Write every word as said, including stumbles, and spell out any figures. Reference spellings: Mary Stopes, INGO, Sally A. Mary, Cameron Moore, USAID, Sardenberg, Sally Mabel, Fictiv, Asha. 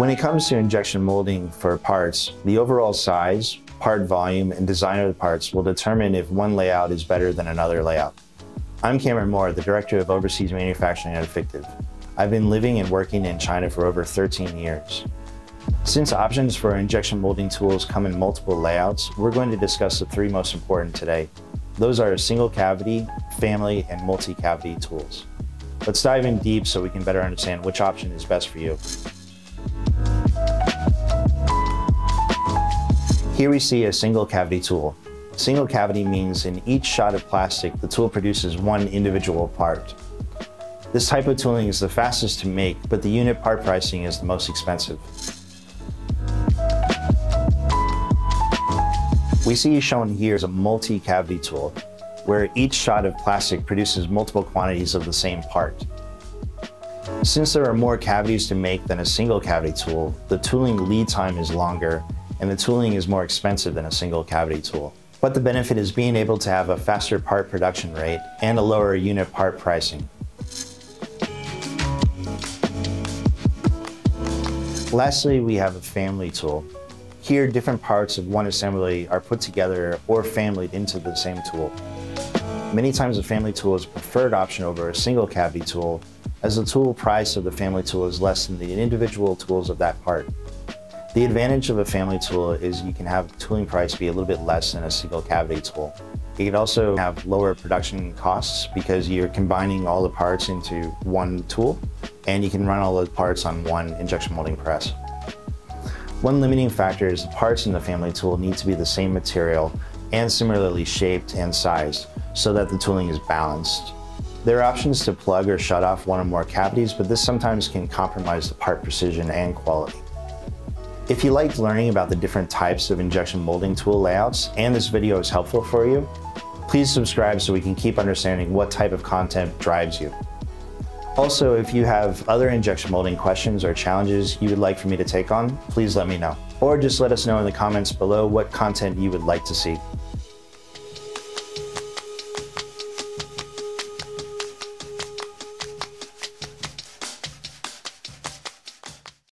When it comes to injection molding for parts, the overall size, part volume, and design of the parts will determine if one layout is better than another layout. I'm Cameron Moore, the Director of Overseas Manufacturing at Fictiv. I've been living and working in China for over thirteen years. Since options for injection molding tools come in multiple layouts, we're going to discuss the three most important today. Those are single cavity, family, and multi-cavity tools. Let's dive in deep so we can better understand which option is best for you. Here we see a single cavity tool. Single cavity means in each shot of plastic, the tool produces one individual part. This type of tooling is the fastest to make, but the unit part pricing is the most expensive. We see shown here is a multi-cavity tool, where each shot of plastic produces multiple quantities of the same part. Since there are more cavities to make than a single cavity tool, the tooling lead time is longer, and the tooling is more expensive than a single cavity tool. But the benefit is being able to have a faster part production rate and a lower unit part pricing. Lastly, we have a family tool. Here, different parts of one assembly are put together or familied into the same tool. Many times a family tool is a preferred option over a single cavity tool, as the tool price of the family tool is less than the individual tools of that part. The advantage of a family tool is you can have tooling price be a little bit less than a single cavity tool. You can also have lower production costs because you're combining all the parts into one tool, and you can run all the parts on one injection molding press. One limiting factor is the parts in the family tool need to be the same material and similarly shaped and sized so that the tooling is balanced. There are options to plug or shut off one or more cavities, but this sometimes can compromise the part precision and quality. If you liked learning about the different types of injection molding tool layouts and this video is helpful for you, please subscribe so we can keep understanding what type of content drives you. Also, if you have other injection molding questions or challenges you would like for me to take on, please let me know. Or just let us know in the comments below what content you would like to see.